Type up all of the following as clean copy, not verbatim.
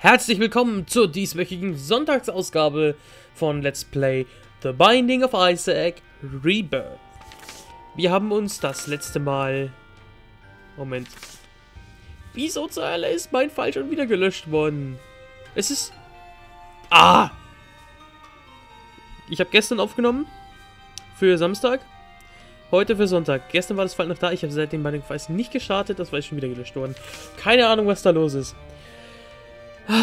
Herzlich willkommen zur dieswöchigen Sonntagsausgabe von Let's Play The Binding of Isaac Rebirth. Wir haben uns das letzte Mal... Moment. Wieso zur Hölle ist mein Fall schon wieder gelöscht worden? Es ist... Ah! Ich habe gestern aufgenommen. Für Samstag. Heute für Sonntag. Gestern war das Fall noch da. Ich habe seitdem Binding of Isaac nicht gestartet. Das war schon wieder gelöscht worden. Keine Ahnung, was da los ist.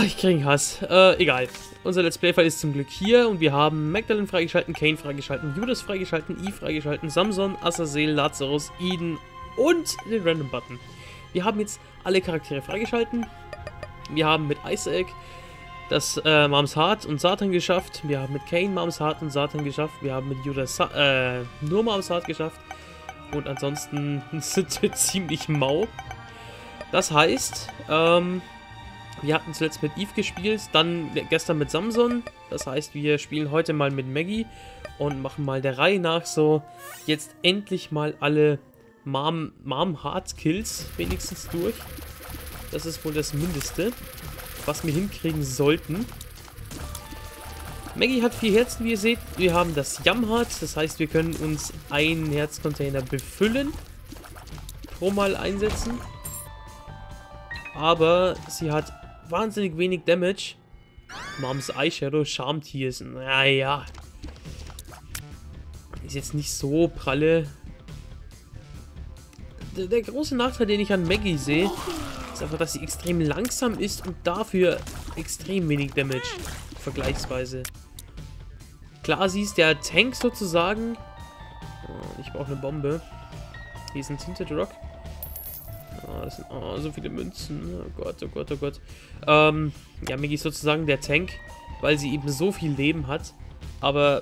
Ich kriege einen Hass. Egal. Unser Let's Play-Fall ist zum Glück hier und wir haben Magdalen freigeschalten, Kane freigeschalten, Judas freigeschalten, Eve freigeschalten, Samson, Azazel, Lazarus, Eden und den Random-Button. Wir haben jetzt alle Charaktere freigeschalten. Wir haben mit Isaac das Mom's Heart und Satan geschafft. Wir haben mit Kane Mom's Heart und Satan geschafft. Wir haben mit Judas nur Mom's Heart geschafft. Und ansonsten sind wir ziemlich mau. Das heißt, wir hatten zuletzt mit Eve gespielt, dann gestern mit Samson. Das heißt, wir spielen heute mal mit Maggie und machen mal der Reihe nach so jetzt endlich mal alle Mom-Heart-Kills wenigstens durch. Das ist wohl das Mindeste, was wir hinkriegen sollten. Maggie hat 4 Herzen, wie ihr seht. Wir haben das Yum-Heart, das heißt, wir können uns einen Herzcontainer befüllen. Pro Mal einsetzen. Aber sie hat wahnsinnig wenig Damage. Mom's Eyeshadow, Charm Tears. Naja. Ist jetzt nicht so pralle. Der große Nachteil, den ich an Maggie sehe, ist einfach, dass sie extrem langsam ist und dafür extrem wenig Damage. Vergleichsweise. Klar, sie ist der Tank sozusagen. Oh, ich brauche eine Bombe. Hier ist ein Tinted Rock. Oh, das sind so viele Münzen. Oh Gott, oh Gott, oh Gott. Ja, Mickey ist sozusagen der Tank, weil sie eben so viel Leben hat. Aber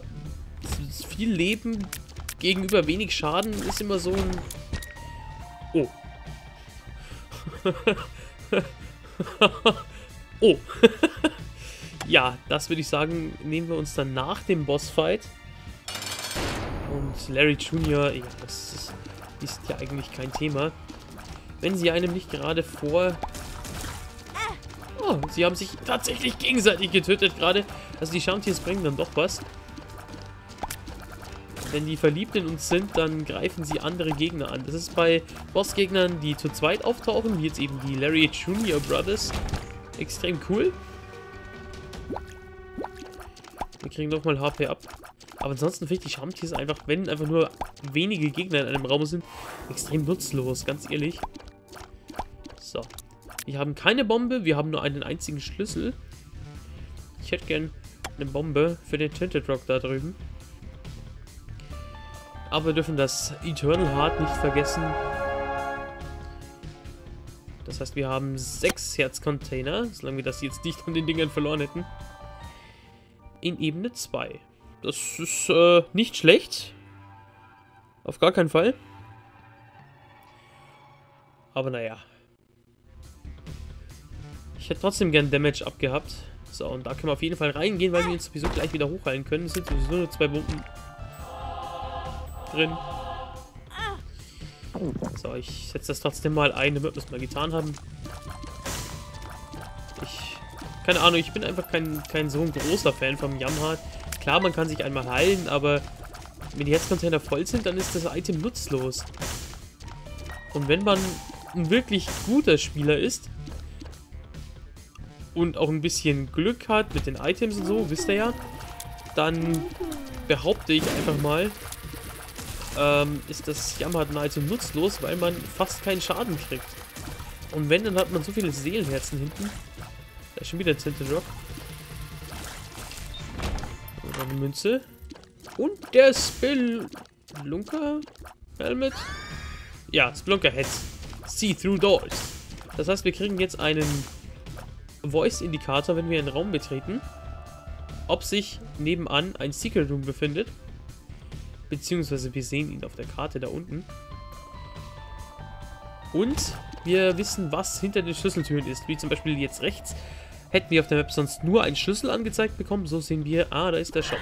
viel Leben gegenüber wenig Schaden ist immer so ein... Oh. Oh. Ja, das würde ich sagen, nehmen wir uns dann nach dem Bossfight. Und Larry Jr., ja, das ist ja eigentlich kein Thema. Wenn sie einem nicht gerade vor... Oh, sie haben sich tatsächlich gegenseitig getötet gerade. Also die Schamtiers bringen dann doch was. Wenn die verliebt in uns sind, dann greifen sie andere Gegner an. Das ist bei Bossgegnern, die zu zweit auftauchen, wie jetzt eben die Larry Jr. Brothers, extrem cool. Wir kriegen nochmal HP ab. Aber ansonsten finde ich die Schamtiers einfach, wenn einfach nur wenige Gegner in einem Raum sind, extrem nutzlos, ganz ehrlich. So, wir haben keine Bombe, wir haben nur einen einzigen Schlüssel. Ich hätte gern eine Bombe für den Tinted Rock da drüben. Aber wir dürfen das Eternal Heart nicht vergessen. Das heißt, wir haben 6 Herzcontainer, solange wir das jetzt nicht an den Dingern verloren hätten. In Ebene 2. Das ist nicht schlecht. Auf gar keinen Fall. Aber naja. Ich hätte trotzdem gern Damage abgehabt. So, und da können wir auf jeden Fall reingehen, weil wir uns sowieso gleich wieder hochheilen können. Es sind sowieso nur 2 Bomben drin. So, ich setze das trotzdem mal ein, damit wir es mal getan haben. Keine Ahnung, ich bin einfach kein so ein großer Fan vom Yum-Heart. Klar, man kann sich einmal heilen, aber wenn die Herzcontainer voll sind, dann ist das Item nutzlos. Und wenn man ein wirklich guter Spieler ist, und auch ein bisschen Glück hat mit den Items und so, wisst ihr ja, dann behaupte ich einfach mal, ist das Yum-Heart-Item nutzlos, weil man fast keinen Schaden kriegt. Und wenn, dann hat man so viele Seelenherzen hinten. Da ist schon wieder ein Tinted Rock. Und eine Münze. Und der Spelunker Helmet. Ja, Spelunker Head. See-Through Doors. Das heißt, wir kriegen jetzt einen Voice-Indikator, wenn wir einen Raum betreten, ob sich nebenan ein Secret Room befindet, beziehungsweise wir sehen ihn auf der Karte da unten. Und wir wissen, was hinter den Schlüsseltüren ist, wie zum Beispiel jetzt rechts. Hätten wir auf der Map sonst nur einen Schlüssel angezeigt bekommen, so sehen wir, ah, da ist der Shop.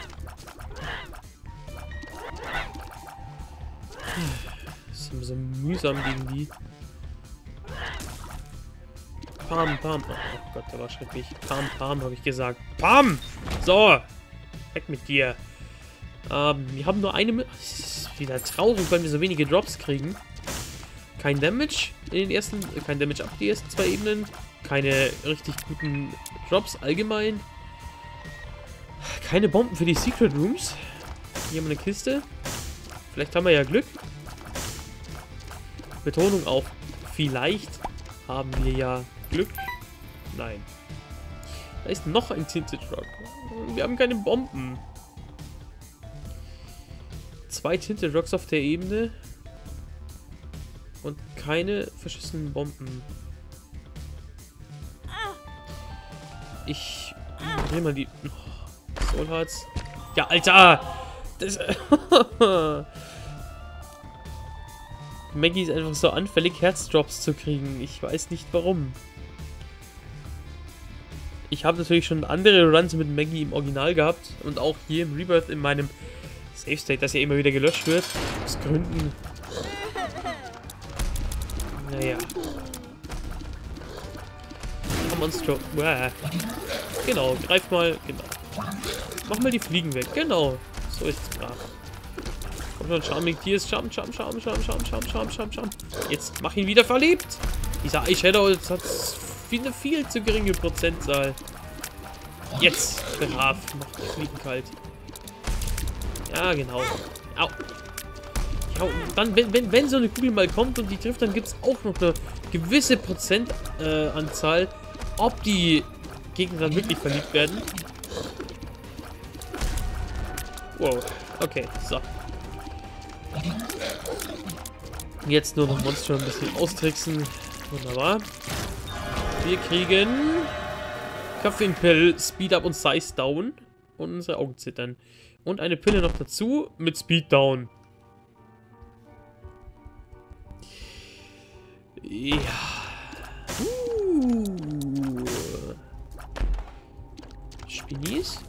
Das ist immer so mühsam gegen die. Pam, Pam. Oh Gott, der war schrecklich. Pam, Pam, habe ich gesagt. Pam! So! Weg mit dir. Wir haben nur eine... Es ist wieder traurig, weil wir so wenige Drops kriegen. Kein Damage in den ersten... Kein Damage auf die ersten zwei Ebenen. Keine richtig guten Drops allgemein. Keine Bomben für die Secret Rooms. Hier haben wir eine Kiste. Vielleicht haben wir ja Glück. Betonung auf vielleicht haben wir ja Glück. Nein. Da ist noch ein Tinted Rock. Wir haben keine Bomben. 2 Tinted Rocks auf der Ebene. Und keine verschissenen Bomben. Ich nehme mal die... Oh, Soulhearts. Ja, Alter! Das... Maggie ist einfach so anfällig, Herzdrops zu kriegen. Ich weiß nicht warum. Ich habe natürlich schon andere Runs mit Maggie im Original gehabt. Und auch hier im Rebirth in meinem Save State, das ja immer wieder gelöscht wird. Aus Gründen. Naja. Monster. Genau, greif mal. Genau. Mach mal die Fliegen weg. Genau. So ist es brav. Komm schon, Charming Tears. Charm, Charm, Charm, Charm, Charm, Charm, Charm, Charm, Charm. Jetzt mach ihn wieder verliebt. Dieser Eyeshadow hat eine viel zu geringe Prozentzahl. Jetzt. Brav. Mach die Fliegen kalt. Ja, genau. Au. Ja, dann, wenn so eine Kugel mal kommt und die trifft, dann gibt es auch noch eine gewisse Prozentanzahl, ob die Gegner dann wirklich verliebt werden. Wow. Okay, so. Jetzt nur noch Monster ein bisschen austricksen. Wunderbar. Wir kriegen Koffeinpill, Speed Up und Size Down. Und unsere Augen zittern. Und eine Pille noch dazu mit Speed Down. Ja. Spinnies.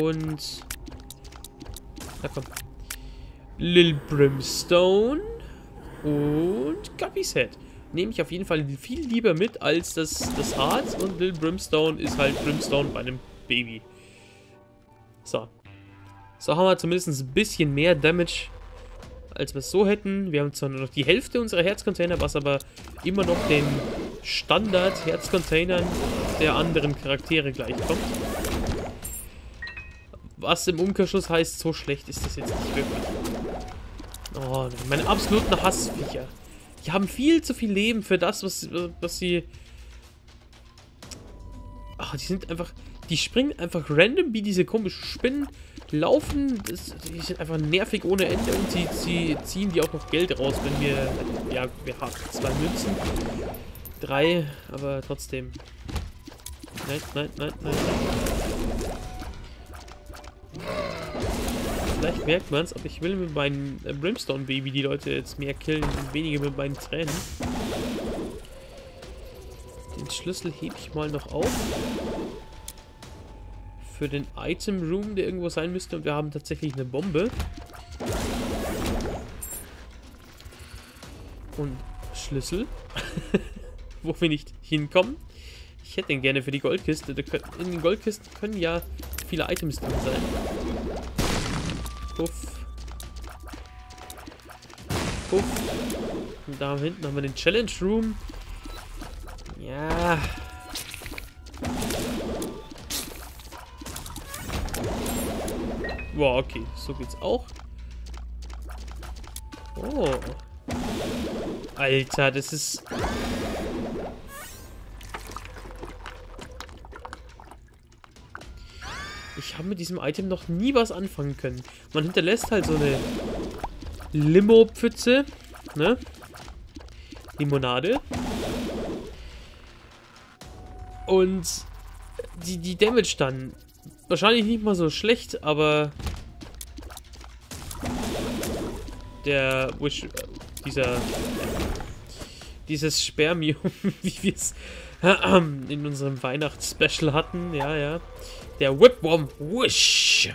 Und... Na komm. Lil Brimstone. Und Guppy's Head. Nehme ich auf jeden Fall viel lieber mit als das Harz. Und Lil Brimstone ist halt Brimstone bei einem Baby. So. So haben wir zumindest ein bisschen mehr Damage, als wir es so hätten. Wir haben zwar nur noch die Hälfte unserer Herzcontainer, was aber immer noch den Standard-Herzcontainern der anderen Charaktere gleichkommt. Was im Umkehrschluss heißt, so schlecht ist das jetzt nicht wirklich. Oh, meine absoluten Hassviecher. Die haben viel zu viel Leben für das, was sie... Ach, die sind einfach... Die springen einfach random wie diese komischen Spinnen, laufen, die sind einfach nervig ohne Ende und sie ziehen die auch noch Geld raus, wenn wir, ja, wir haben 2 Münzen, 3, aber trotzdem. Nein, nein, nein, nein, nein. Vielleicht merkt man es, aber ich will mit meinem Brimstone-Baby die Leute jetzt mehr killen und weniger mit meinen Tränen. Den Schlüssel hebe ich mal noch auf. Für den Item Room, der irgendwo sein müsste. Und wir haben tatsächlich eine Bombe. Und Schlüssel. Wo wir nicht hinkommen. Ich hätte ihn gerne für die Goldkiste. In den Goldkisten können ja viele Items drin sein. Puff. Puff. Und da hinten haben wir den Challenge Room. Ja... Wow, okay, so geht's auch. Oh. Alter, das ist... Ich habe mit diesem Item noch nie was anfangen können. Man hinterlässt halt so eine Limo-Pfütze, ne? Limonade. Und die Damage dann... Wahrscheinlich nicht mal so schlecht, aber der Wish, dieses Spermium, wie wir es in unserem Weihnachtsspecial hatten, ja, ja, der Whipworm Wish,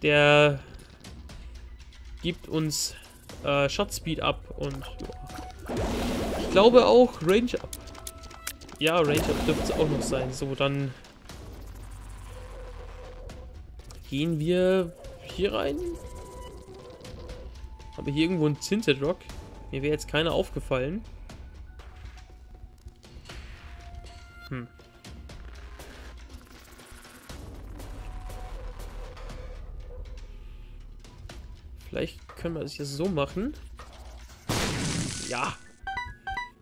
der gibt uns Shotspeed ab und ich glaube auch Range ab. Ja, Ranger dürfte es auch noch sein. So, dann gehen wir hier rein. Habe hier irgendwo einen Tinted Rock? Mir wäre jetzt keiner aufgefallen. Hm. Vielleicht können wir das hier so machen. Ja.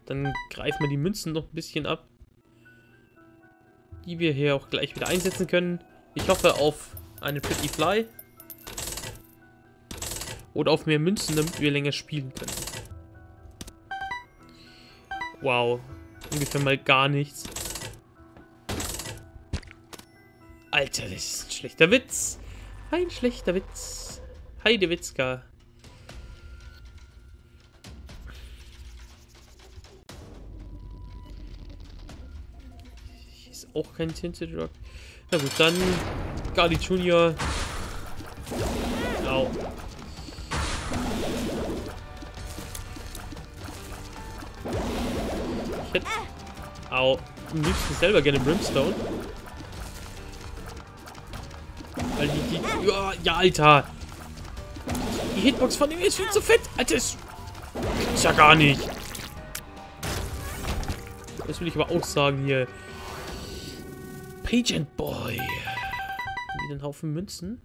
Dann greifen wir die Münzen noch ein bisschen ab. Die wir hier auch gleich wieder einsetzen können. Ich hoffe auf eine Pretty Fly. Oder auf mehr Münzen, damit wir länger spielen können. Wow. Ungefähr mal gar nichts. Alter, das ist ein schlechter Witz. Ein schlechter Witz. Heidewitzka. Hier ist auch kein Tinted Rock. Na gut, dann Gardi Junior. Au. Ich hätte au. Am liebsten selber gerne Brimstone. Weil die oh, ja, Alter! Die Hitbox von dem ist viel zu fett. Alter, das gibt's ja gar nicht. Das will ich aber auch sagen hier. Pageant Boy. Wieder einen Haufen Münzen.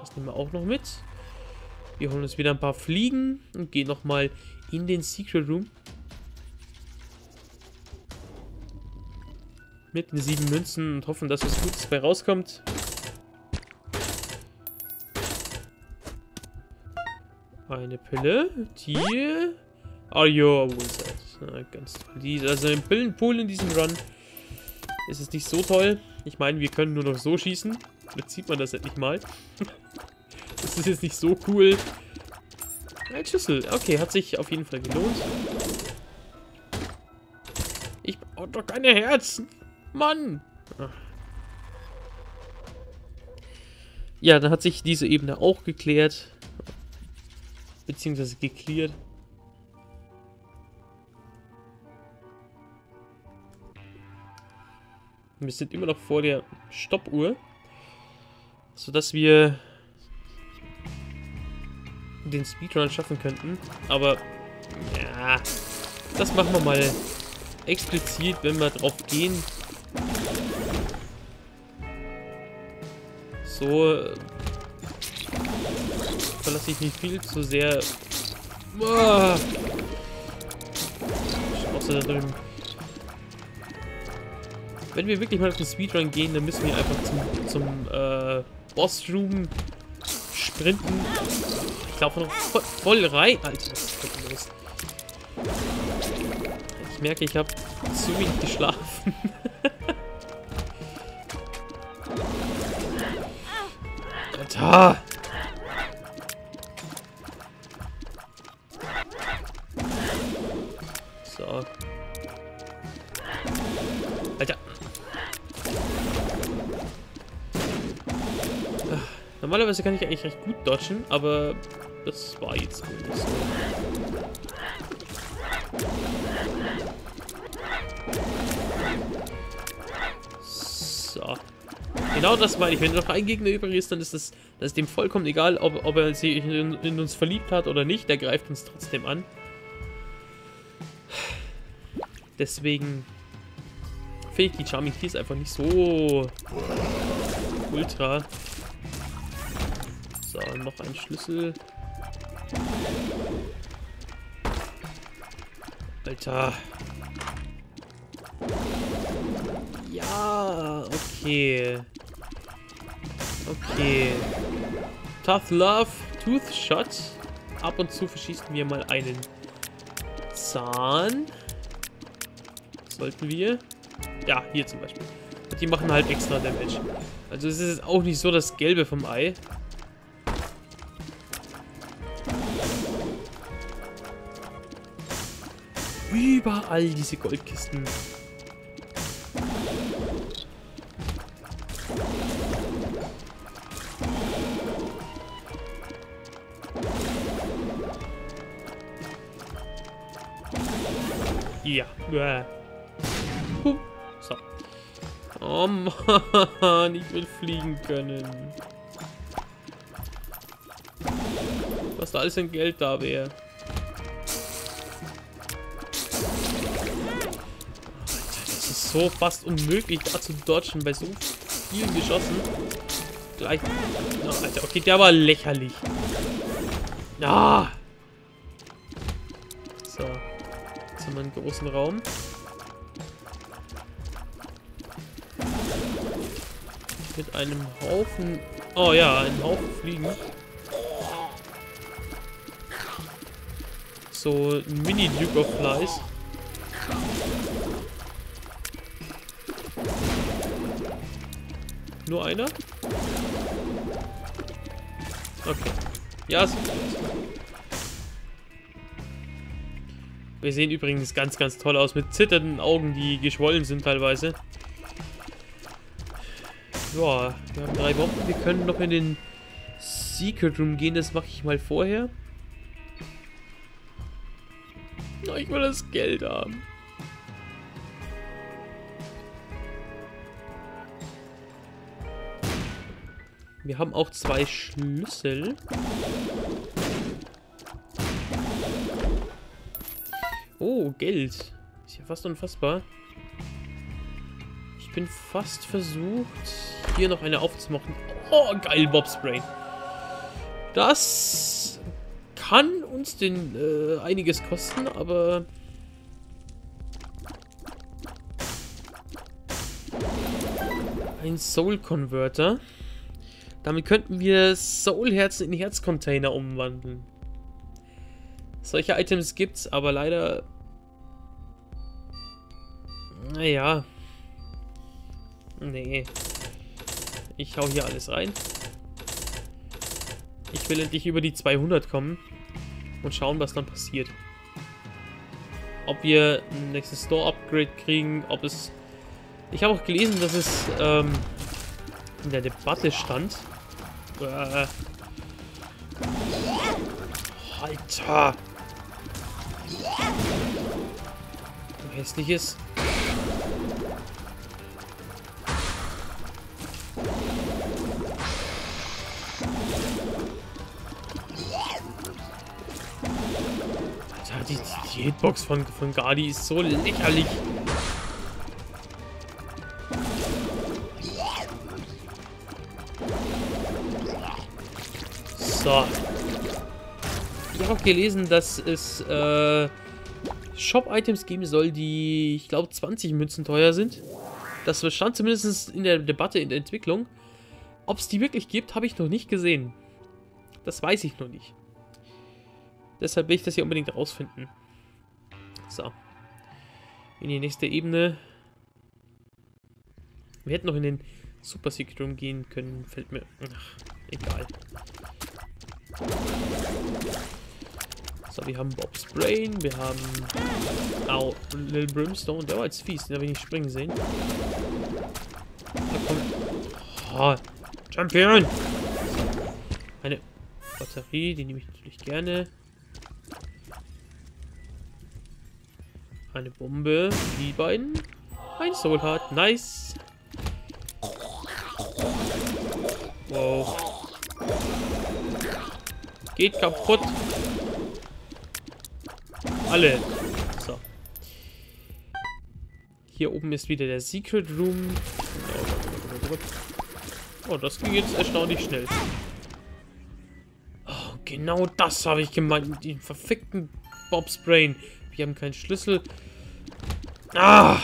Das nehmen wir auch noch mit. Wir holen uns wieder ein paar Fliegen und gehen nochmal in den Secret Room. Mit den 7 Münzen und hoffen, dass was Gutes dabei rauskommt. Eine Pille, die... Are you a wizard? Na, ganz toll. Also im Pillenpool in diesem Run ist es nicht so toll. Ich meine, wir können nur noch so schießen. Jetzt sieht man das endlich mal. Das ist jetzt nicht so cool. Ein Schüssel. Okay, hat sich auf jeden Fall gelohnt. Ich brauche doch keine Herzen. Mann! Ach. Ja, dann hat sich diese Ebene auch geklärt. Beziehungsweise geklärt. Wir sind immer noch vor der Stoppuhr, sodass wir den Speedrun schaffen könnten. Aber ja, das machen wir mal explizit, wenn wir drauf gehen. So verlasse ich mich viel zu sehr. Boah. Außer da drüben. Wenn wir wirklich mal auf den Speedrun gehen, dann müssen wir einfach zum Bossroom sprinten. Ich laufe noch voll rein. Alter, was ist denn los? Ich merke, ich habe zu wenig geschlafen. Alter! So. Alter! Normalerweise kann ich eigentlich recht gut dodgen, aber das war jetzt wohl nicht so. So. Genau das meine ich. Wenn noch ein Gegner übrig ist, dann ist das dem vollkommen egal, ob er sich in uns verliebt hat oder nicht. Der greift uns trotzdem an. Deswegen finde ich die Charming Keys einfach nicht so ultra. So, noch ein Schlüssel. Alter. Ja, okay. Okay. Tough Love, Tooth Shot. Ab und zu verschießen wir mal einen Zahn. Sollten wir. Ja, hier zum Beispiel. Und die machen halt extra Damage. Also es ist auch nicht so das Gelbe vom Ei. Überall diese Goldkisten. Ja. So. Oh Mann, ich will fliegen können. Was da alles an Geld da wäre. Das ist so fast unmöglich, da zu dodgen bei so vielen Geschossen. Gleich. Oh, Alter, okay, der war lächerlich. Ah! So. Jetzt haben wir einen großen Raum. Mit einem Haufen. Oh ja, einen Haufen Fliegen. So ein Mini-Duke of Flies. Nur einer? Okay. Ja, ist gut. Wir sehen übrigens ganz, ganz toll aus mit zitternden Augen, die geschwollen sind teilweise. Ja, wir haben 3 Bomben. Wir können noch in den Secret Room gehen. Das mache ich mal vorher. Oh, ich will das Geld haben. Wir haben auch 2 Schlüssel. Oh, Geld. Ist ja fast unfassbar. Ich bin fast versucht, hier noch eine aufzumachen. Oh, geil, Bob's Brain. Das kann uns den einiges kosten, aber... Ein Soul-Converter. Damit könnten wir Soul-Herzen in Herzcontainer umwandeln. Solche Items gibt's, aber leider... Naja. Nee. Ich hau hier alles rein. Ich will endlich über die 200 kommen. Und schauen, was dann passiert. Ob wir ein nächstes Store-Upgrade kriegen, ob es... Ich habe auch gelesen, dass es in der Debatte stand. Alter! Ein hässliches. Alter, die Hitbox von Gardi ist so lächerlich. So. Ich habe auch gelesen, dass es Shop-Items geben soll, die, ich glaube, 20 Münzen teuer sind. Das stand zumindest in der Debatte, in der Entwicklung. Ob es die wirklich gibt, habe ich noch nicht gesehen. Das weiß ich noch nicht. Deshalb will ich das hier unbedingt rausfinden. So. In die nächste Ebene. Wir hätten noch in den Super Secret Room gehen können. Fällt mir... Ach, egal. So, wir haben Bob's Brain, wir haben... Au, Lil Brimstone, der war jetzt fies, den habe ich nicht springen sehen. Da kommt... Oh, Champion! Eine Batterie, die nehme ich natürlich gerne. Eine Bombe, die beiden. Ein Soul Heart, nice! Wow. Geht kaputt! Alle. So. Hier oben ist wieder der Secret Room. Oh, das ging jetzt erstaunlich schnell. Oh, genau das habe ich gemeint. Mit dem verfickten Bob's Brain. Wir haben keinen Schlüssel. Ah!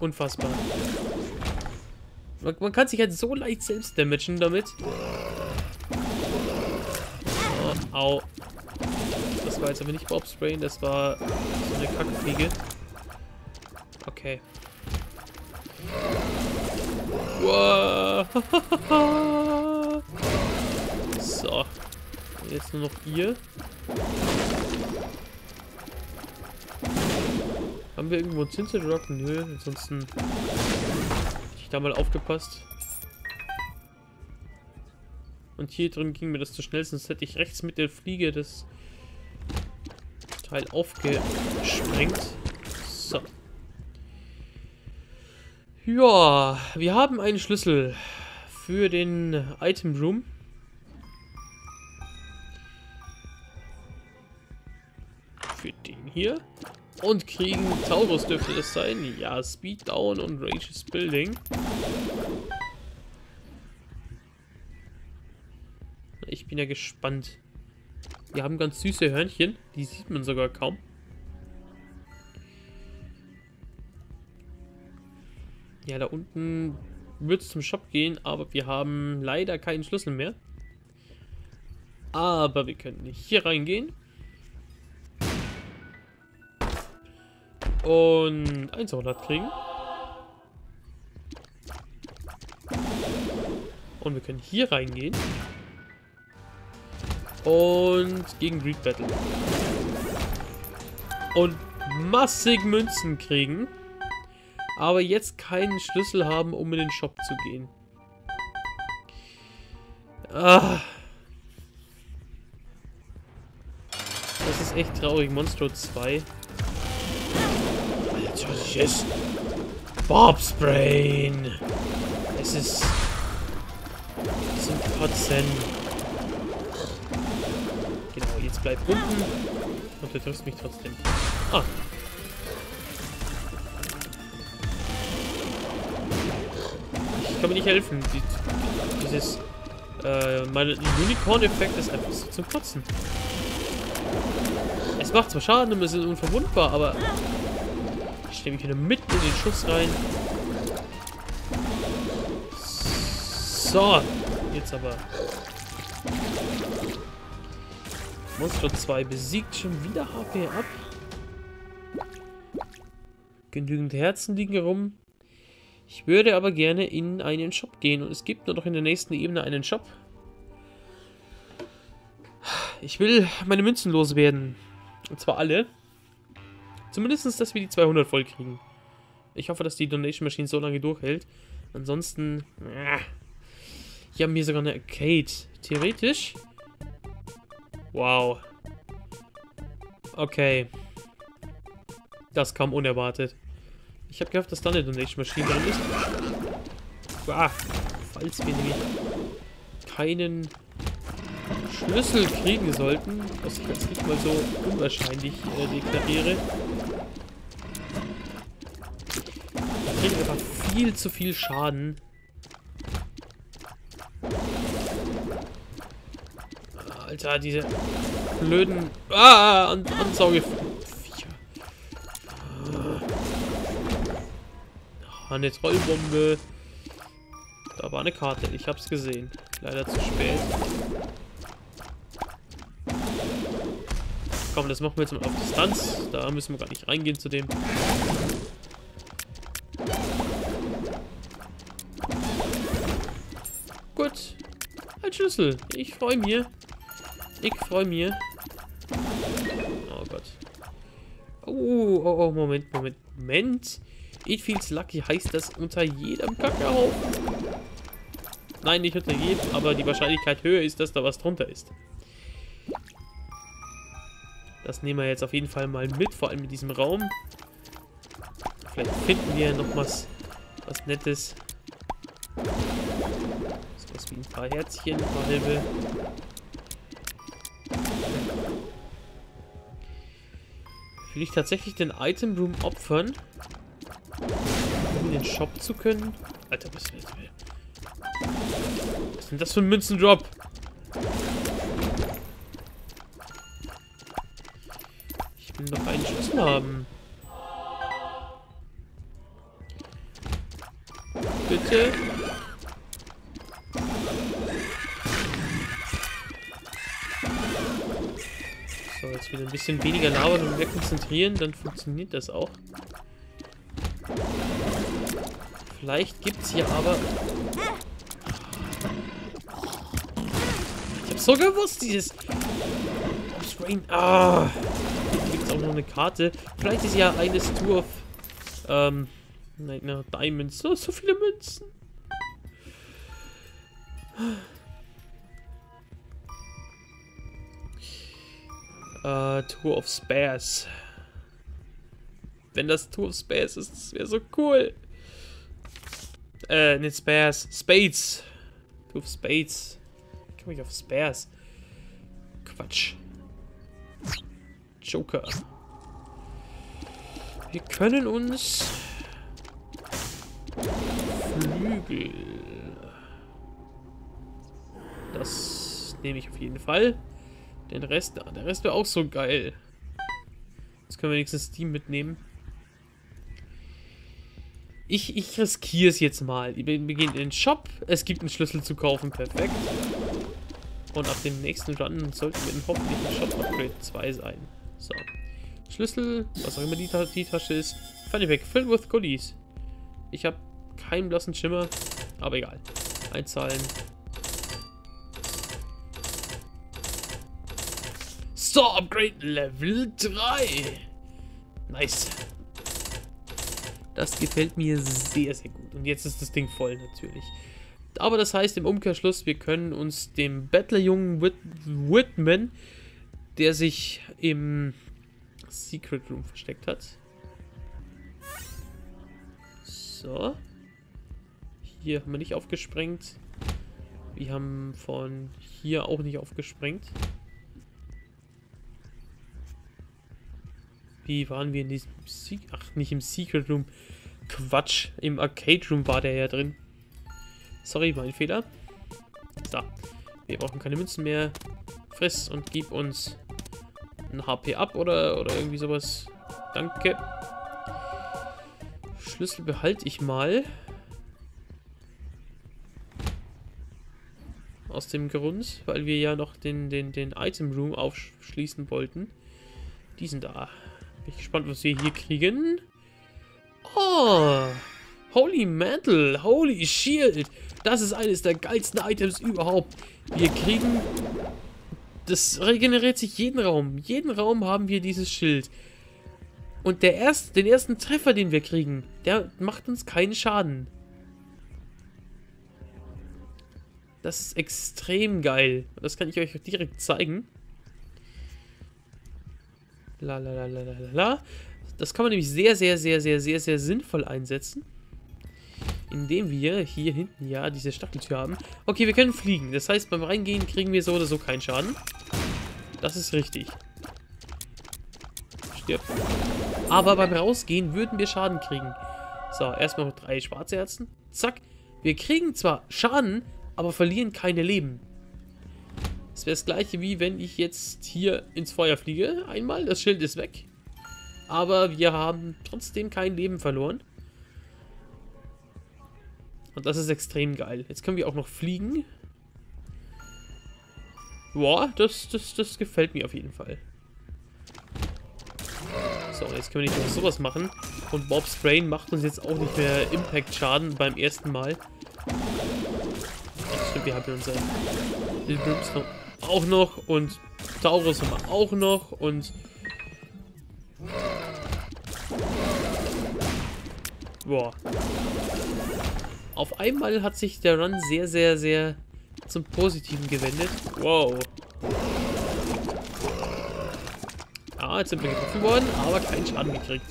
Unfassbar. Man kann sich halt so leicht selbst damagen damit. Oh, au. Das war jetzt aber nicht Bob's Brain, das war so eine Kackfliege. Okay. Wow. So. Jetzt nur noch ihr. Haben wir irgendwo einen Tinted Rock? Nö, ansonsten hätte ich da mal aufgepasst. Und hier drin ging mir das zu schnell, sonst hätte ich rechts mit der Fliege das... Teil aufgesprengt. So. Ja, wir haben einen Schlüssel für den Item Room. Für den hier. Und kriegen Taurus dürfte das sein. Ja, Speed Down und Rage is Building. Ich bin ja gespannt. Die haben ganz süße Hörnchen. Die sieht man sogar kaum. Ja, da unten wird es zum Shop gehen, aber wir haben leider keinen Schlüssel mehr. Aber wir können hier reingehen. Und 100 kriegen. Und wir können hier reingehen. Und gegen Greed Battle. Und massig Münzen kriegen. Aber jetzt keinen Schlüssel haben, um in den Shop zu gehen. Ah. Das ist echt traurig. Monstro 2. Das ist Bob's Brain. Es ist... Das sind Kotzen. Genau, jetzt bleib unten. Und du triffst mich trotzdem. Ah. Ich kann mir nicht helfen. Dieses... mein Unicorn-Effekt ist einfach so zum Kotzen. Es macht zwar Schaden und es ist unverwundbar, aber... Ich nehme mich wieder mitten in den Schuss rein. So, jetzt aber. Monster 2 besiegt schon wieder HP ab. Genügend Herzen liegen herum. Ich würde aber gerne in einen Shop gehen. Und es gibt nur noch in der nächsten Ebene einen Shop. Ich will meine Münzen loswerden. Und zwar alle. Zumindest, dass wir die 200 voll kriegen. Ich hoffe, dass die Donation Machine so lange durchhält. Ansonsten... Ich habe hier sogar eine Arcade. Theoretisch. Wow. Okay. Das kam unerwartet. Ich habe gehofft, dass da eine Donation Machine dran ist. Falls wir nämlich keinen Schlüssel kriegen sollten, was ich jetzt nicht mal so unwahrscheinlich deklariere. Ich kriege einfach viel zu viel Schaden. Alter, diese blöden Ansaugeviecher. Eine Trollbombe. Da war eine Karte, ich hab's gesehen. Leider zu spät. Komm, das machen wir jetzt mal auf Distanz. Da müssen wir gar nicht reingehen zu dem. Gut. Ein Schlüssel. Ich freue mich. Ich freue mich. Oh Gott. Oh, Moment. It feels lucky heißt das unter jedem Kackehaufen. Nein, nicht unter jedem, aber die Wahrscheinlichkeit höher ist, dass da was drunter ist. Das nehmen wir jetzt auf jeden Fall mal mit, vor allem mit diesem Raum. Vielleicht finden wir noch was Nettes. So was wie ein paar Herzchen, ein paar Hilfe. Will ich tatsächlich den Item Room opfern, um in den Shop zu können? Alter, was ist denn das für ein Münzendrop? Ich will noch einen Schlüssel haben. Bitte. So, jetzt wieder ein bisschen weniger labern und mehr konzentrieren, dann funktioniert das auch. Vielleicht gibt es hier aber... Ich hab's so gewusst, dieses... Ah! Hier gibt es auch noch eine Karte. Vielleicht ist ja eines Tour... Nein, na, Diamonds. So viele Münzen. Tour of Spares. Wenn das Tour of Spares ist, das wäre so cool. Nicht Spares. Spades. Two of Spades. Ich komme nicht auf Spares. Quatsch. Joker. Wir können uns Flügel. Das nehme ich auf jeden Fall. Den Rest, der Rest wäre auch so geil. Jetzt können wir wenigstens die mitnehmen. Ich riskiere es jetzt mal. Wir gehen in den Shop. Es gibt einen Schlüssel zu kaufen. Perfekt. Und ab dem nächsten Run sollten wir hoffentlich im Shop Upgrade 2 sein. So. Schlüssel, was auch immer die Tasche ist. Funny Pack, filled with goodies. Ich habe keinen blassen Schimmer. Aber egal. Einzahlen. So, Upgrade Level 3. Nice. Das gefällt mir sehr, sehr gut. Und jetzt ist das Ding voll, natürlich. Aber das heißt im Umkehrschluss, wir können uns dem Bettlerjungen widmen, der sich im Secret Room versteckt hat. So. Hier haben wir nicht aufgesprengt. Wir haben von hier auch nicht aufgesprengt. Wie waren wir in diesem Ach, nicht im Secret Room. Quatsch. Im Arcade Room war der ja drin. Sorry, mein Fehler. So. Wir brauchen keine Münzen mehr. Friss und gib uns ein HP ab oder irgendwie sowas. Danke. Schlüssel behalte ich mal. Aus dem Grund, weil wir ja noch den Item Room aufschließen wollten. Die sind da. Bin ich gespannt, was wir hier kriegen. Oh! Holy Mantle! Holy Shield! Das ist eines der geilsten Items überhaupt. Wir kriegen... Das regeneriert sich jeden Raum. Jeden Raum haben wir dieses Schild. Und den ersten Treffer, den wir kriegen, der macht uns keinen Schaden. Das ist extrem geil. Das kann ich euch direkt zeigen. La la la la la la. Das kann man nämlich sehr, sehr, sehr, sehr, sehr, sehr sinnvoll einsetzen. Indem wir hier hinten ja diese Stacheltür haben. Okay, wir können fliegen. Das heißt, beim Reingehen kriegen wir so oder so keinen Schaden. Das ist richtig. Stirb. Aber beim Rausgehen würden wir Schaden kriegen. So, erstmal noch 3 schwarze Herzen. Zack. Wir kriegen zwar Schaden, aber verlieren keine Leben. Das wäre das gleiche, wie wenn ich jetzt hier ins Feuer fliege. Einmal, das Schild ist weg. Aber wir haben trotzdem kein Leben verloren. Und das ist extrem geil. Jetzt können wir auch noch fliegen. Boah, das gefällt mir auf jeden Fall. So, jetzt können wir nicht mehr sowas machen. Und Bob's Brain macht uns jetzt auch nicht mehr Impact-Schaden beim ersten Mal. Stimmt, wir haben unser Lil Brimstone auch noch und Taurus haben wir auch noch und boah. Auf einmal hat sich der Run sehr, sehr, sehr zum Positiven gewendet. Wow. Ah, jetzt sind wir getroffen worden, aber keinen Schaden gekriegt.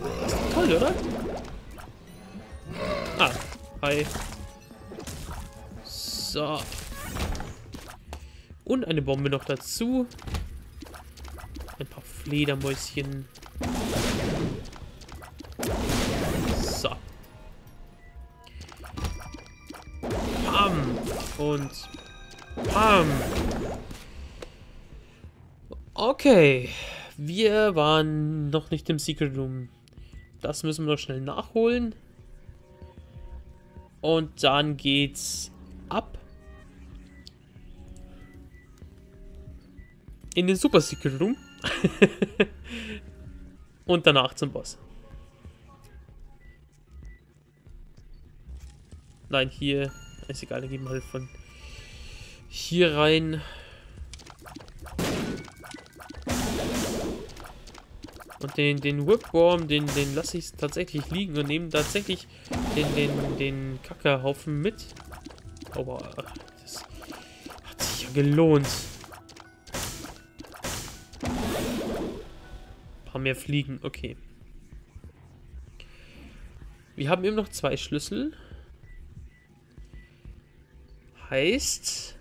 Das ist toll, oder? Ah, hi. So. Und eine Bombe noch dazu. Ein paar Fledermäuschen. So. Pam. Und pam. Okay. Wir waren noch nicht im Secret Room. Das müssen wir noch schnell nachholen. Und dann geht's ab. In den Super Secret Room. Und danach zum Boss. Nein, hier. Ist egal, dann gehen wir halt von hier rein. Und den Whipworm, den lasse ich tatsächlich liegen und nehme tatsächlich den Kackerhaufen mit. Aber das hat sich ja gelohnt. Mehr fliegen, okay. Wir haben eben noch 2 Schlüssel. heißt,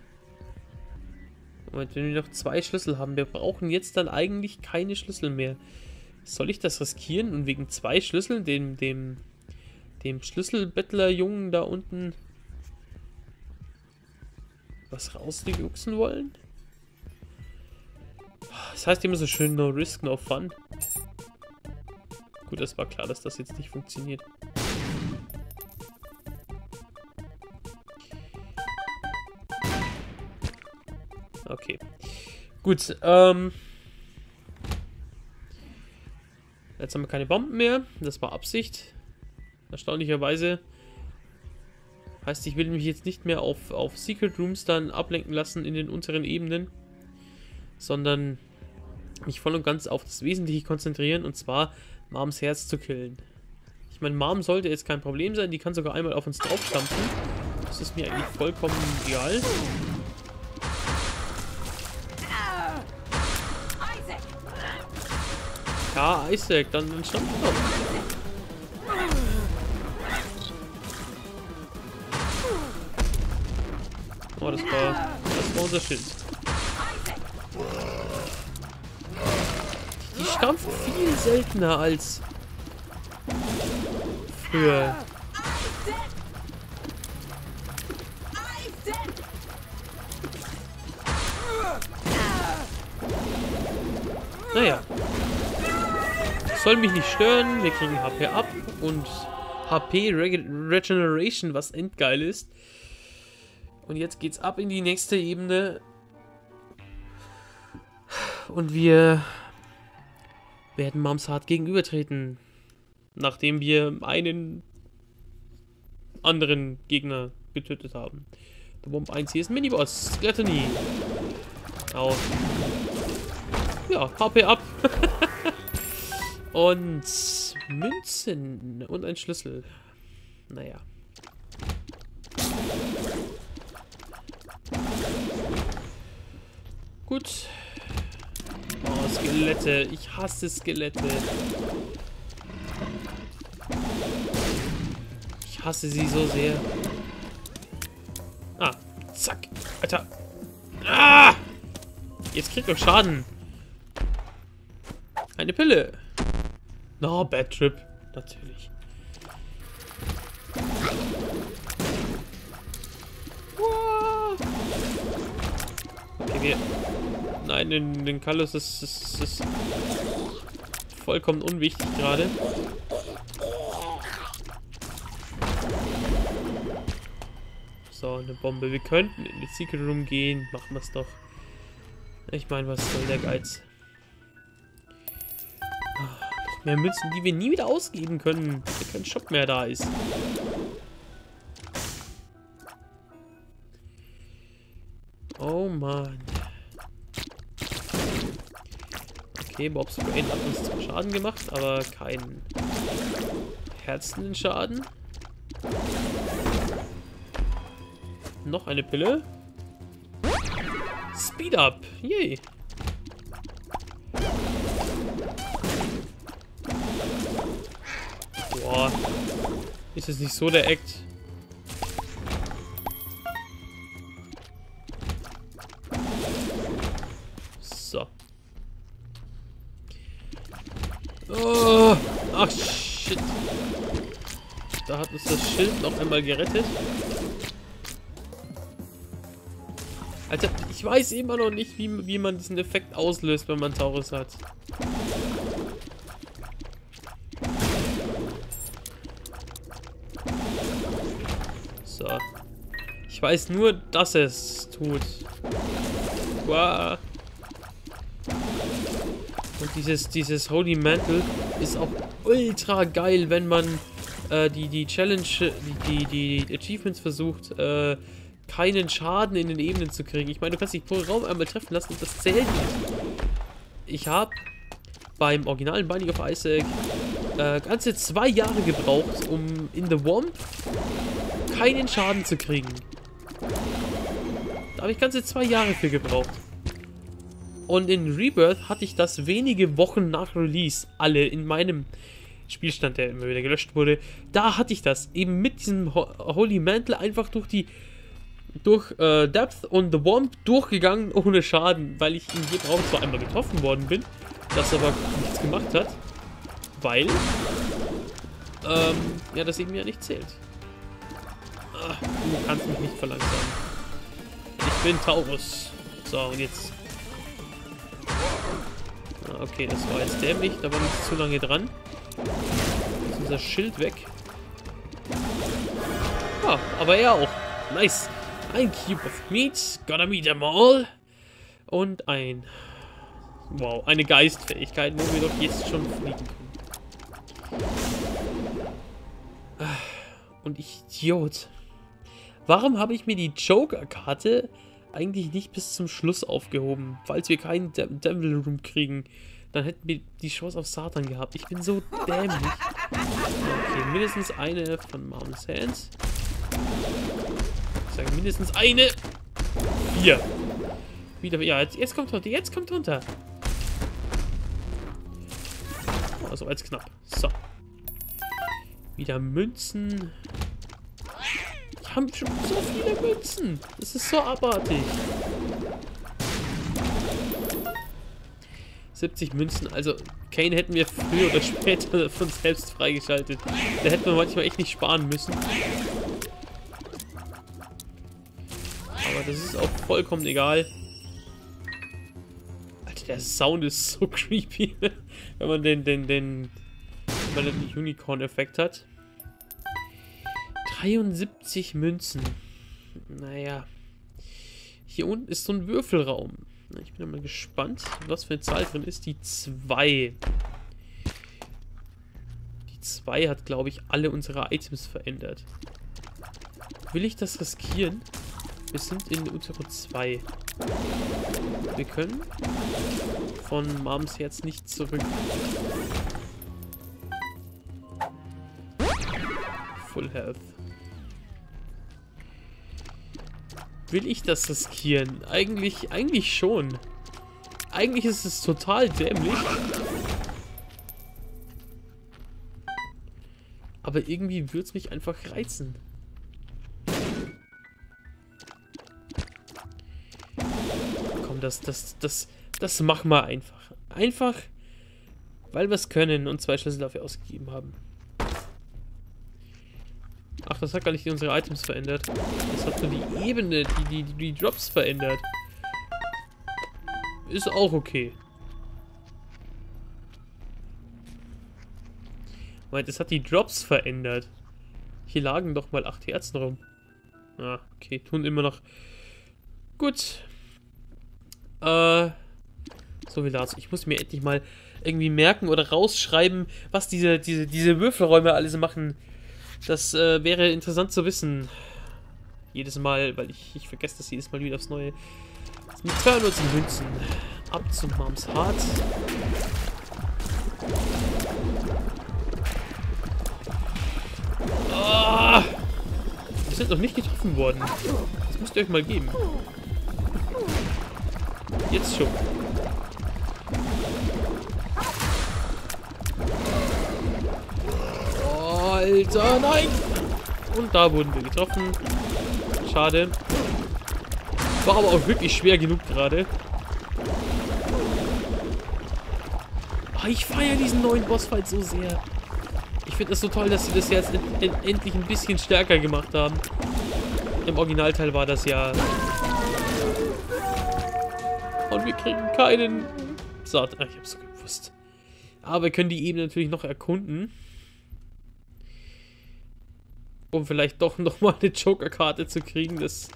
Moment, wenn wir noch 2 Schlüssel haben, wir brauchen jetzt dann eigentlich keine Schlüssel mehr. Soll ich das riskieren und wegen 2 Schlüsseln dem Schlüsselbettlerjungen da unten was rausjuchsen wollen? Das heißt immer so schön, no risk, no fun. Gut, das war klar, dass das jetzt nicht funktioniert. Okay. Gut, jetzt haben wir keine Bomben mehr. Das war Absicht. Erstaunlicherweise. Heißt, ich will mich jetzt nicht mehr auf Secret Rooms dann ablenken lassen in den unteren Ebenen, sondern mich voll und ganz auf das Wesentliche konzentrieren, und zwar Moms Herz zu killen. Ich meine, Mom sollte jetzt kein Problem sein. Die kann sogar einmal auf uns draufstampfen. Das ist mir eigentlich vollkommen egal. Ja, Isaac, dann stampft doch. Oh, das war unser Schild. Die stampfen viel seltener als früher. Naja. Soll mich nicht stören, wir kriegen HP ab und HP Regeneration, was endgeil ist. Und jetzt geht's ab in die nächste Ebene. Und wir werden Mom's Heart gegenübertreten, nachdem wir einen anderen Gegner getötet haben. Der Bomb 1 hier ist ein Miniboss, Skelettony. Au. Ja, HP ab. Und Münzen und ein Schlüssel. Naja. Gut. Oh, Skelette. Ich hasse Skelette. Ich hasse sie so sehr. Ah, zack. Alter. Ah! Jetzt kriegt ihr Schaden. Eine Pille. No, Bad Trip. Natürlich. Okay, wir... Nein, den Kallus ist vollkommen unwichtig gerade. So, eine Bombe. Wir könnten in die Secret Room gehen. Machen wir es doch. Ich meine, was soll der Geiz? Mehr Münzen, die wir nie wieder ausgeben können, weil kein Shop mehr da ist. Oh Mann. Okay, Bob's Brain hat uns zwar Schaden gemacht, aber keinen Herzenschaden. Noch eine Pille. Speed up. Yay. Boah, ist es nicht so der Act? So. Oh, ach, shit. Da hat uns das Schild noch einmal gerettet. Alter, ich weiß immer noch nicht, wie man diesen Effekt auslöst, wenn man Taurus hat. Ich weiß nur, dass es tut. Wow. Und dieses Holy Mantle ist auch ultra geil, wenn man die Achievements versucht, keinen Schaden in den Ebenen zu kriegen. Ich meine, du kannst dich pro Raum einmal treffen lassen und das zählt nicht. Ich habe beim originalen Binding of Isaac ganze 2 Jahre gebraucht, um in The Womp keinen Schaden zu kriegen. Da habe ich ganze 2 Jahre für gebraucht. Und in Rebirth hatte ich das wenige Wochen nach Release. Alle in meinem Spielstand, der immer wieder gelöscht wurde. Da hatte ich das eben mit diesem Holy Mantle einfach durch die durch Depth und The Womp durchgegangen ohne Schaden, weil ich in jedem Raum zwar einmal getroffen worden bin, das aber nichts gemacht hat, weil ja, das irgendwie ja nicht zählt. Ach, du kannst mich nicht verlangsamen. Ich bin Taurus. So, und jetzt. Ah, okay, das war jetzt dämlich, da war nicht zu lange dran. Jetzt ist unser Schild weg. Ah, aber er auch. Nice. Ein Cube of Meat, gotta meet them all. Und ein... Wow, eine Geistfähigkeit, wo wir doch jetzt schon fliegen können. Und ich Idiot. Warum habe ich mir die Joker-Karte eigentlich nicht bis zum Schluss aufgehoben? Falls wir keinen Devil Room kriegen, dann hätten wir die Chance auf Satan gehabt. Ich bin so dämlich. Okay, mindestens eine von Mom's Hands. Ich sage mindestens eine. Hier. Wieder. Ja, jetzt kommt runter. Jetzt kommt runter. Also als knapp. So. Wieder Münzen. Wir haben schon so viele Münzen. Das ist so abartig. 70 Münzen. Also, Kane hätten wir früher oder später von selbst freigeschaltet. Da hätten wir manchmal echt nicht sparen müssen. Aber das ist auch vollkommen egal. Alter, der Sound ist so creepy. Wenn man den Unicorn-Effekt hat. 73 Münzen. Naja. Hier unten ist so ein Würfelraum. Ich bin mal gespannt, was für eine Zahl drin ist. Die 2. Die 2 hat, glaube ich, alle unsere Items verändert. Will ich das riskieren? Wir sind in Utero 2. Wir können von Moms Herz nicht zurück. Full Health. Will ich das riskieren? Eigentlich schon. Eigentlich ist es total dämlich. Aber irgendwie würde es mich einfach reizen. Komm, das mach mal einfach. Einfach, weil wir es können und 2 Schlüssel dafür ausgegeben haben. Ach, das hat gar nicht unsere Items verändert. Das hat nur die Ebene, die Drops verändert. Ist auch okay. Moment, das hat die Drops verändert. Hier lagen doch mal 8 Herzen rum. Ah, okay, tun immer noch. Gut. So viel dazu. Ich muss mir endlich mal irgendwie merken oder rausschreiben, was diese Würfelräume alles machen. Das wäre interessant zu wissen. Jedes Mal, weil ich vergesse das jedes Mal wieder aufs Neue. Mit 92 Münzen. Ab zu Mom's Heart. Oh, wir sind noch nicht getroffen worden. Das müsst ihr euch mal geben. Jetzt schon. Alter, nein! Und da wurden wir getroffen. Schade. War aber auch wirklich schwer genug gerade. Oh, ich feiere diesen neuen Bossfight so sehr. Ich finde das so toll, dass sie das jetzt endlich ein bisschen stärker gemacht haben. Im Originalteil war das ja... Und wir kriegen keinen... So, ich hab's gewusst. Aber wir können die Ebene natürlich noch erkunden. Um vielleicht doch nochmal eine Joker-Karte zu kriegen, das...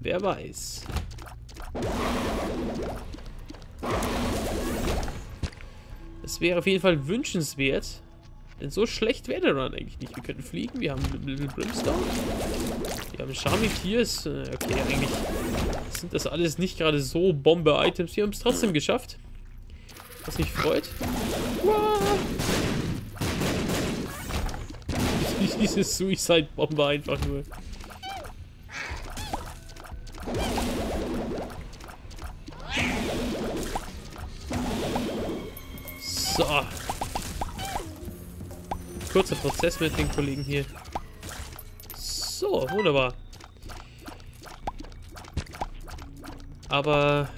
Wer weiß. Es wäre auf jeden Fall wünschenswert, denn so schlecht wäre der Run eigentlich nicht. Wir können fliegen, wir haben Lil Brimstone, wir haben Charmetiers, okay, eigentlich sind das alles nicht gerade so Bombe-Items. Wir haben es trotzdem geschafft, was mich freut. Wow. Diese Suicide-Bombe einfach nur. So. Kurzer Prozess mit den Kollegen hier. So, wunderbar. Aber...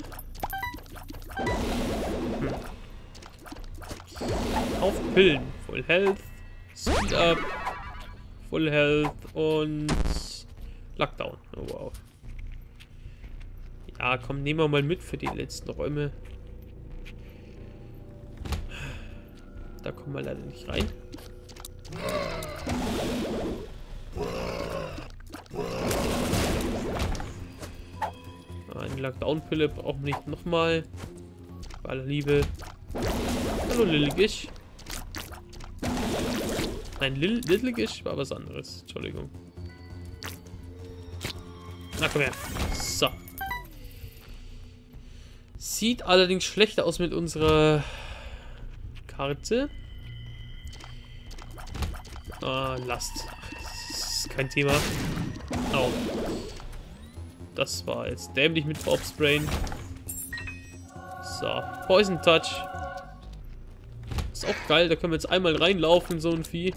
Auf Pillen. Full Health. Speed Up. Full Health. Und... Lockdown. Oh, wow. Ja, komm, nehmen wir mal mit für die letzten Räume. Da kommen wir leider nicht rein. Eine Lockdown-Pille brauchen wir nicht nochmal. Bei aller Liebe. Hallo, Little Gish. Nein, Little Gish war was anderes. Entschuldigung. Na, komm her. So. Sieht allerdings schlechter aus mit unserer Karte. Ah, Last. Das ist kein Thema. Au. Das war jetzt dämlich mit Bob's Brain. So. Poison Touch. Ist auch geil. Da können wir jetzt einmal reinlaufen, so ein Vieh.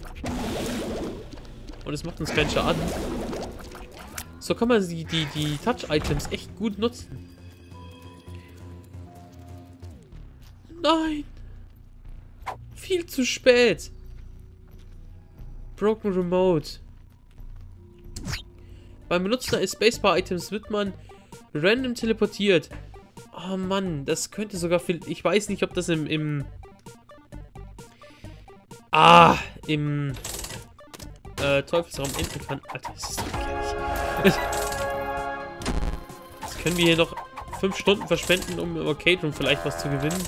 Und es macht uns keinen Schaden. So kann man die Touch-Items echt gut nutzen. Nein! Viel zu spät! Broken Remote. Beim Benutzen des Spacebar-Items wird man random teleportiert. Oh Mann, das könnte sogar viel... Ich weiß nicht, ob das im Teufelsraum enden kann. Alter, das ist okay. Jetzt können wir hier noch 5 Stunden verschwenden, um im Arcade Room vielleicht was zu gewinnen.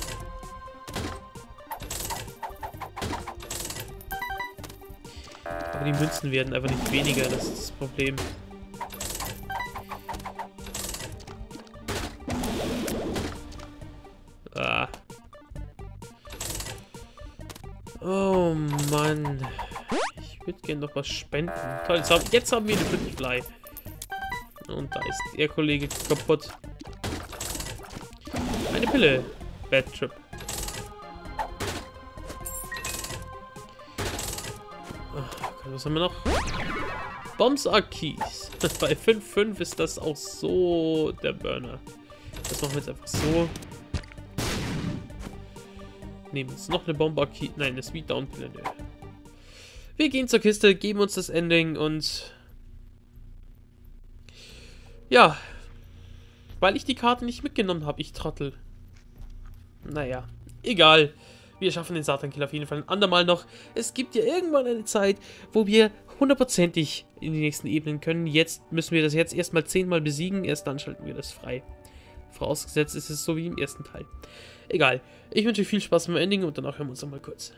Aber die Münzen werden einfach nicht weniger, das ist das Problem. Ah. Oh Mann. Ich würde gerne noch was spenden. Toll, jetzt haben wir eine Pretty Fly. Und da ist der Kollege kaputt. Eine Pille. Bad Trip. Okay, was haben wir noch? Bombs are keys. Bei 5,5 ist das auch so der Burner. Das machen wir jetzt einfach so. Nehmen jetzt noch eine Bomber Key. Nein, eine Sweet Down Pille. Wir gehen zur Kiste, geben uns das Ending und... Ja. Weil ich die Karte nicht mitgenommen habe, ich Trottel. Naja, egal. Wir schaffen den Satankiller auf jeden Fall ein andermal noch. Es gibt ja irgendwann eine Zeit, wo wir hundertprozentig in die nächsten Ebenen können. Jetzt müssen wir das jetzt erstmal 10-mal besiegen, erst dann schalten wir das frei. Vorausgesetzt ist es so wie im ersten Teil. Egal. Ich wünsche euch viel Spaß beim Ending und danach hören wir uns nochmal kurz.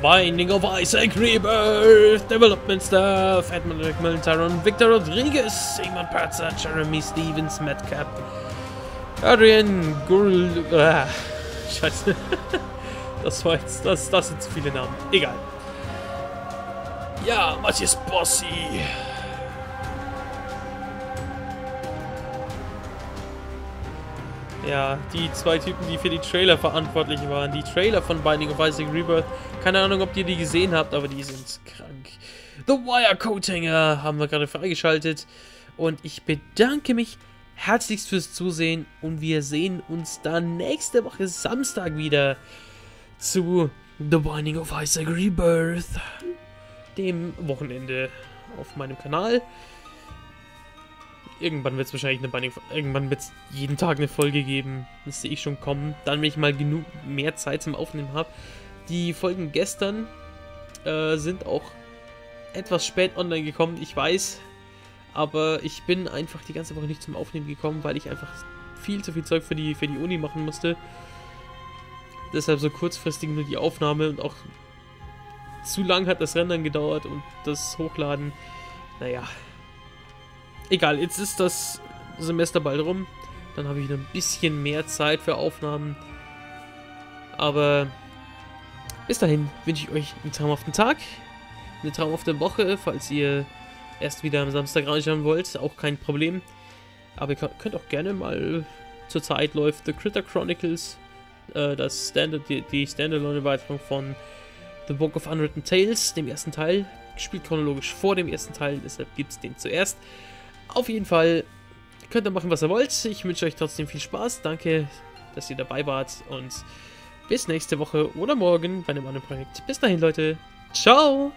Binding of Isaac Rebirth, Development Staff, Edmund Rickman, Tyron, Victor Rodriguez, Simon Patzer, Jeremy Stevens, Matt Cap, Adrian Gurl. Scheiße. Das war jetzt, das sind zu viele Namen. Egal. Ja, Matthias Bossi. Ja, die zwei Typen, die für die Trailer verantwortlich waren. Die Trailer von Binding of Isaac Rebirth. Keine Ahnung, ob ihr die gesehen habt, aber die sind krank. The Wire Coatinger haben wir gerade freigeschaltet. Und ich bedanke mich herzlichst fürs Zusehen. Und wir sehen uns dann nächste Woche Samstag wieder zu The Binding of Isaac Rebirth. Dem Wochenende auf meinem Kanal. Irgendwann wird es wahrscheinlich jeden Tag eine Folge geben. Das sehe ich schon kommen. Dann, wenn ich mal genug mehr Zeit zum Aufnehmen habe. Die Folgen gestern sind auch etwas spät online gekommen, ich weiß. Aber ich bin einfach die ganze Woche nicht zum Aufnehmen gekommen, weil ich einfach viel zu viel Zeug für die Uni machen musste. Deshalb so kurzfristig nur die Aufnahme und auch zu lang hat das Rendern gedauert und das Hochladen. Naja. Egal, jetzt ist das Semester bald rum. Dann habe ich noch ein bisschen mehr Zeit für Aufnahmen. Aber bis dahin wünsche ich euch einen traumhaften Tag, eine traumhafte Woche. Falls ihr erst wieder am Samstag reinschauen wollt, auch kein Problem. Aber ihr könnt auch gerne mal, zurzeit läuft The Critter Chronicles, die Standalone-Erweiterung von The Book of Unwritten Tales, dem ersten Teil. Spielt chronologisch vor dem ersten Teil, deshalb gibt es den zuerst. Auf jeden Fall könnt ihr machen, was ihr wollt. Ich wünsche euch trotzdem viel Spaß. Danke, dass ihr dabei wart und bis nächste Woche oder morgen bei einem anderen Projekt. Bis dahin, Leute. Ciao!